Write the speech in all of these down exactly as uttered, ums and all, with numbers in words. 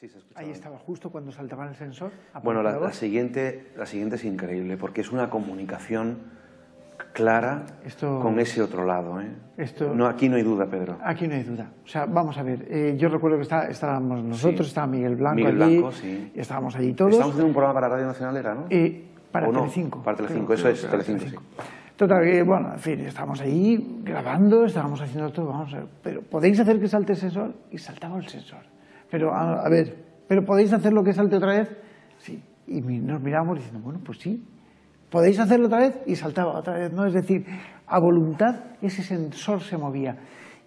Sí, se escuchaba. Ahí estaba, justo cuando saltaba el sensor. Bueno, la, la, siguiente, la siguiente es increíble, porque es una comunicación clara esto, con ese otro lado. ¿eh? Esto, no, aquí no hay duda, Pedro. Aquí no hay duda. O sea, vamos a ver, eh, yo recuerdo que está, estábamos nosotros, sí. estaba Miguel Blanco Miguel allí, Blanco, sí. y estábamos allí todos. Estamos en un programa para Radio Nacional, ¿era, no? Eh, para Telecinco. No, para Telecinco, eso es, Telecinco, Telecinco. Sí. Total, que, bueno, en fin, estábamos ahí grabando, estábamos haciendo todo, vamos a ver, pero podéis hacer que salte el sensor, y saltaba el sensor. Pero, a, a ver, ¿pero podéis hacerlo que salte otra vez? Sí. Y nos miramos diciendo, bueno, pues sí. ¿Podéis hacerlo otra vez? Y saltaba otra vez, ¿no? Es decir, a voluntad ese sensor se movía.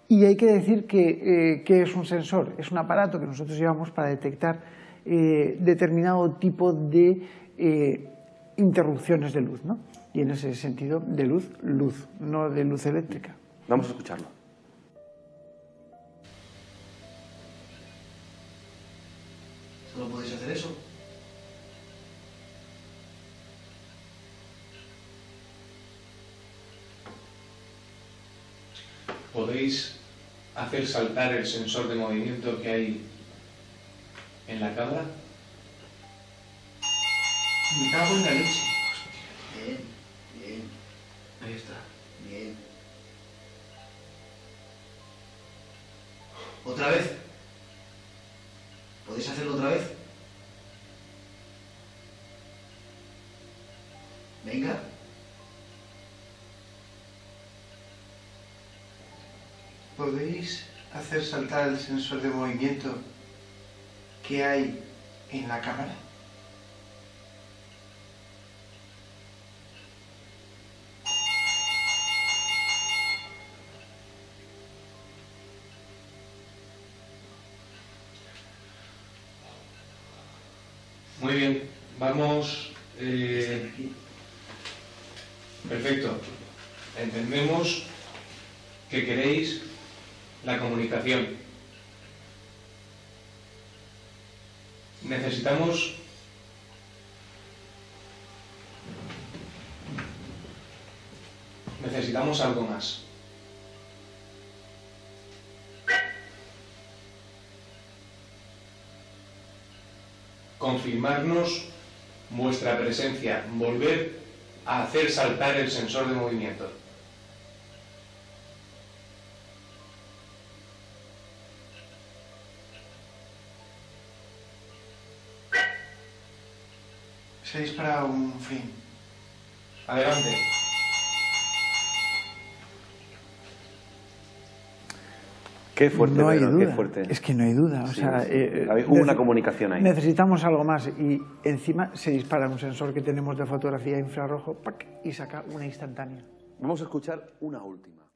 Y hay que decir que, eh, que es un sensor, es un aparato que nosotros llevamos para detectar eh, determinado tipo de eh, interrupciones de luz, ¿no? Y en ese sentido, de luz, luz, no de luz eléctrica. Vamos a escucharlo. ¿Solo podéis hacer eso? ¿Podéis hacer saltar el sensor de movimiento que hay en la cámara? Me cago en la leche. Bien, bien. Ahí está. Bien. ¿Otra vez? ¿Podéis hacerlo otra vez? Venga. ¿Podéis hacer saltar el sensor de movimiento que hay en la cámara? Muy bien, vamos... Eh... Perfecto. Entendemos que queréis la comunicación. Necesitamos necesitamos algo más. Confirmarnos vuestra presencia, volver a hacer saltar el sensor de movimiento. Seis para un fin. Adelante. Qué fuerte, no hay duda. Qué fuerte. Es que no hay duda. O sí, sea, sí. Eh, Hubo una comunicación ahí. Necesitamos algo más y encima se dispara un sensor que tenemos de fotografía infrarrojo, ¡pac!, y saca una instantánea. Vamos a escuchar una última.